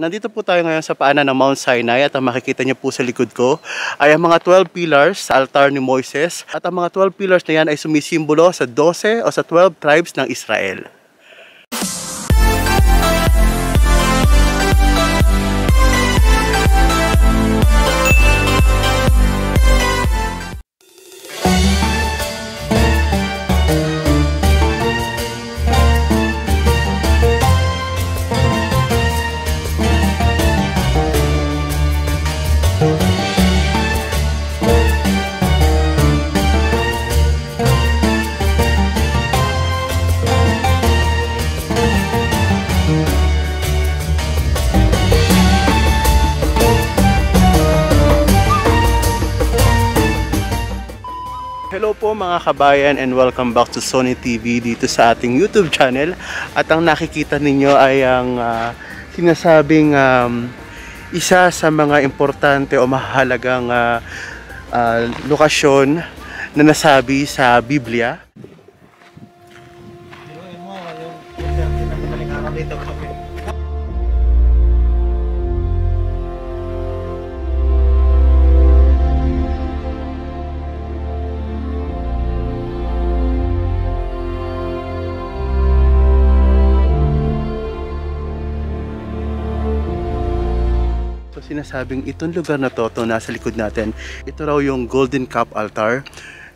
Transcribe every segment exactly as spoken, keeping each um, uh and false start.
Nandito po tayo ngayon sa paanan ng Mount Sinai at ang makikita niyo po sa likod ko ay ang mga twelve pillars sa altar ni Moses. At ang mga twelve pillars na yan ay sumisimbolo sa twelve o sa twelve tribes ng Israel. Hello po mga kabayan and welcome back to Sonnie T V dito sa ating YouTube channel. At ang nakikita ninyo ay ang uh, sinasabing um, isa sa mga importante o mahalagang uh, uh, lokasyon na nasabi sa Biblia. Sinasabing itong lugar na to, to nasa likod natin, ito raw yung Golden Calf Altar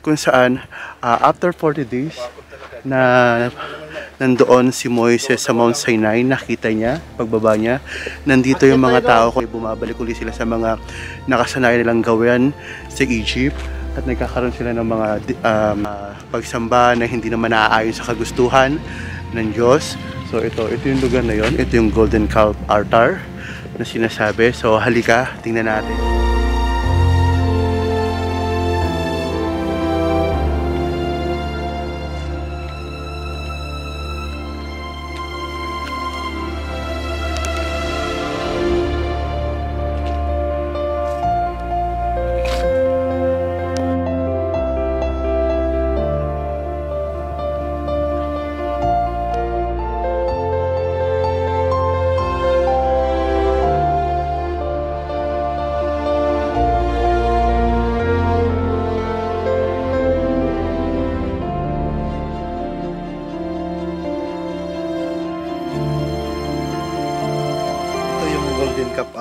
kung saan uh, after forty days na nandoon si Moses sa Mount Sinai, nakita niya, pagbaba niya, nandito yung mga tao, bumabalik ulit sila sa mga nakasanayan nilang gawin sa Egypt at nagkakaroon sila ng mga um, pagsamba na hindi naman naaayon sa kagustuhan ng Diyos. So ito, ito yung lugar na yon, ito yung Golden Calf Altar na sinasabi. So halika, tingnan natin.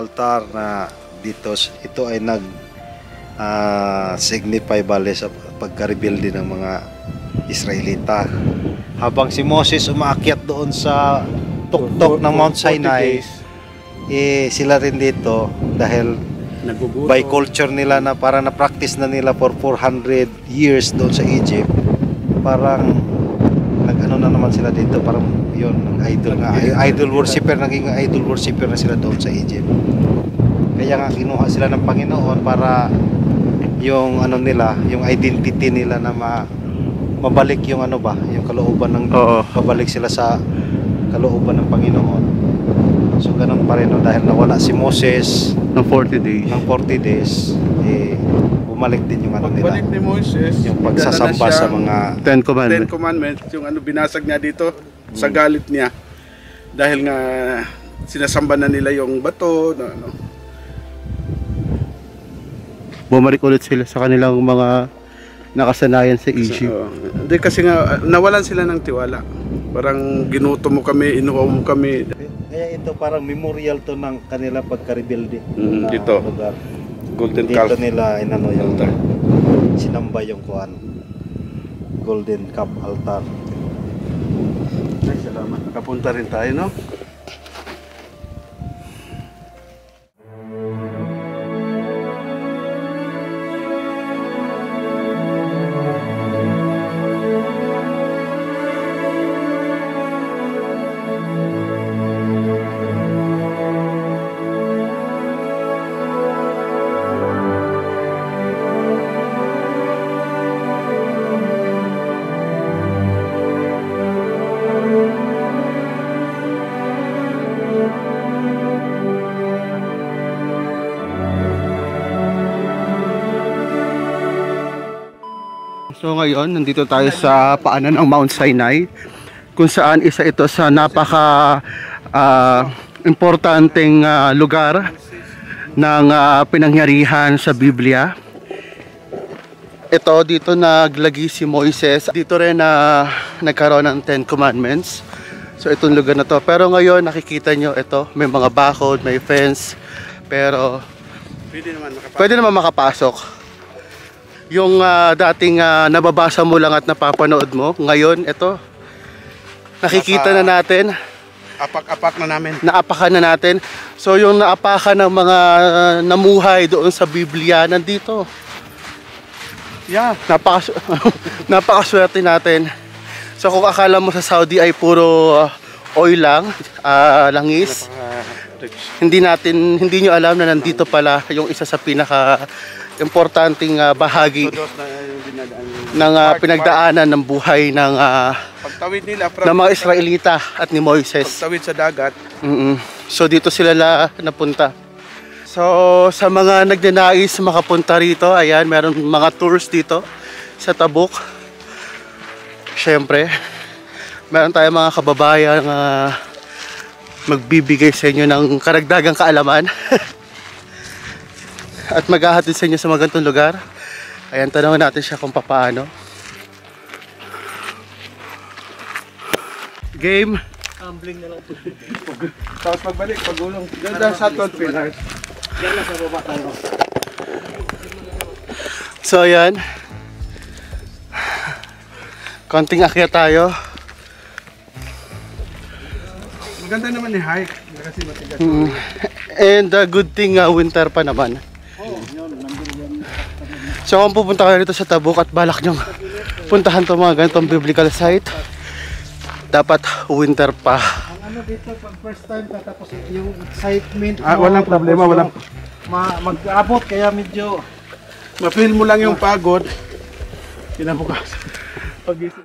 Altar na dito, ito ay nag uh, signify bale sa pagka-rebuild din ng mga Israelita. Habang si Moses umaakyat doon sa tuktok ng Mount Sinai, eh, sila rin dito dahil nagugutom. By culture nila na para na-practice na nila for four hundred years doon sa Egypt, parang nag-ano na naman sila dito, parang yun, idol na, idol worshipper, naging idol worshipper na sila doon sa Egypt. Kaya nga kinuha sila ng Panginoon para yung ano nila, yung identity nila na ma, mabalik yung ano ba, yung kalooban ng, oo, mabalik sila sa kalooban ng Panginoon. So ganun pa rin, no, dahil nawala si Moses ng forty days. Ng forty days, eh, bumalik din yung ano nila. Pagbalik ni Moses, yung pagsasamba sa mga Ten Commandments. Ten Commandments, yung ano binasag niya dito, hmm, sa galit niya. Dahil nga sinasamba na nila yung bato, na, ano. Bumalik ulit sila sa kanilang mga nakasanayan sa Egypt. So, hindi, kasi nga nawalan sila ng tiwala. Parang ginutom mo kami, inuwa mo kami. Kaya ito parang memorial to ng kanila pagka-rebuild, mm, dito. Lugar. Golden dito Calf nila inano yung altar. Sinamba yung kuan. Golden Calf Altar. Ay, salamat. Nakapunta rin tayo, no? So ngayon, nandito tayo sa paanan ng Mount Sinai kung saan isa ito sa napaka uh, importanteng uh, lugar ng uh, pinangyarihan sa Biblia. Ito, dito naglagi si Moses. Dito rin na uh, nagkaroon ng Ten Commandments. So itong lugar na to. Pero ngayon nakikita nyo ito, may mga bakod, may fence. Pero pwede naman makapasok. Pwede naman makapasok. Yung uh, dating uh, nababasa mo lang at napapanood mo, ngayon ito, nakikita na natin. Apak-apak na namin. Naapakan na natin. So yung naapakan ng mga uh, namuhay doon sa Biblia nandito. Yeah, napaka napakaswerte natin. So kung akala mo sa Saudi ay puro uh, oil lang, uh, langis. Hindi natin hindi niyo alam na nandito pala yung isa sa pinaka importanteng uh, bahagi ng uh, pinagdaanan ng buhay ng uh, pagtawid nila ng mga Israelita at ni Moses. Pagtawid sa dagat. Mm-mm. So dito sila la, napunta. So sa mga nagnanais makapunta rito, ayan, meron mga tours dito sa Tabuk. Siyempre, meron tayong mga kababayan na uh, magbibigay sa inyo ng karagdagang kaalaman at maghahatid sa inyo sa mga ganitong lugar. Ayan, tanawin natin siya kung papaano. Game! Tumbling na lang po. Tapos pagbalik, pagulong. Ganda sa twelve pillars. Diyan na sa baba tayo. So ayan. Konting akyat tayo. Maganda naman ni hike. Kasi matigas. Mm. And the uh, good thing uh, winter pa naman. Oh, yun. So kung pupunta kayo dito sa Tabuk at balak nyong puntahan itong mga ganitong biblical site, dapat winter pa. Ang ano dito, pag first time tatapos yung excitement, ah, walang problema, walang mag-abot, kaya medyo ma-feel mo lang yung pagod kinabukas pag-isip.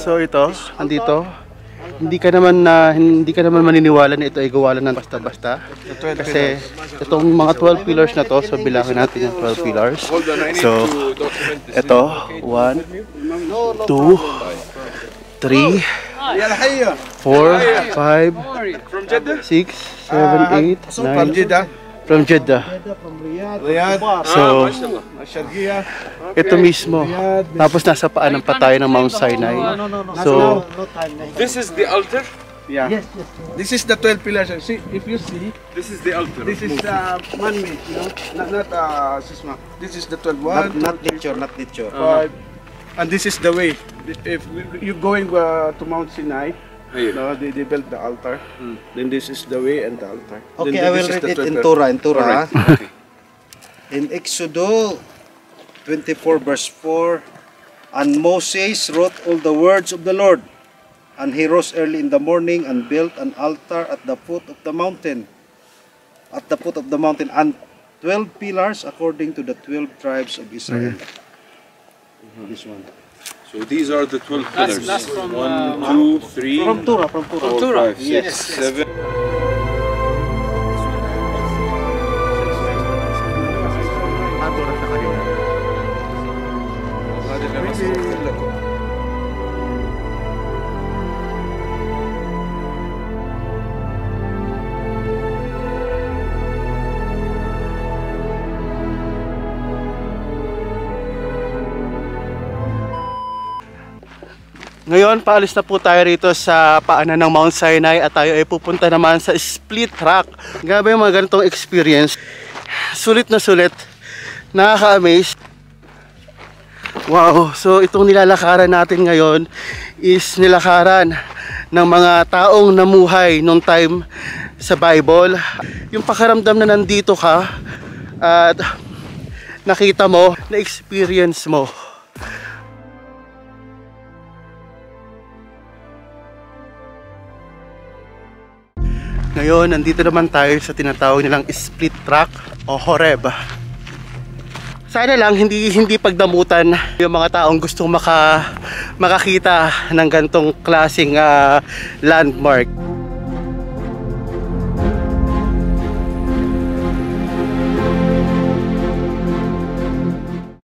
So ito, andito, hindi ka naman na uh, hindi ka naman maniniwala na ito ay gawalan ng basta-basta. Kasi itong mga twelve pillars na to, so bilangin natin yung twelve pillars. So ito, one, two, three, four, five, six, seven, eight, nine. From Jeddah. From Riyadh. So, ito mismo. Tapos nasa paan ng patay ng Mount Sinai. So, this is the altar. Yeah. Yes, yes. This is the twelve pillars. See, if you see, this is the altar. This is uh, man-made, you know, not not uh, sisma. This is the twelve one. Not nature, not nature. And this is the way. If you going uh, to Mount Sinai. No, they, they built the altar. Mm. Then this is the way and the altar. Okay, then I will read it in Torah. In Torah, right. Okay. In Exodus twenty-four verse four, and Moses wrote all the words of the Lord, and he rose early in the morning and built an altar at the foot of the mountain, at the foot of the mountain, and twelve pillars according to the twelve tribes of Israel. Mm-hmm. This one. So these are the twelve pillars. That's from one, uh, two, three, from Torah, from Torah, four, five, six, yes, seven. Ngayon, paalis na po tayo rito sa paanan ng Mount Sinai at tayo ay pupunta naman sa Split Rock. Grabe yung mga ganitong experience. Sulit na sulit. Nakaka-amaze. Wow! So itong nilalakaran natin ngayon is nilakaran ng mga taong namuhay nung time sa Bible. Yung pakiramdam na nandito ka at nakita mo, na-experience mo. Ngayon, nandito naman tayo sa tinatawag nilang Split Rock o Horeb. Sana lang hindi hindi pagdamutan yung mga taong gustong maka makakita ng gantong klaseng uh, landmark.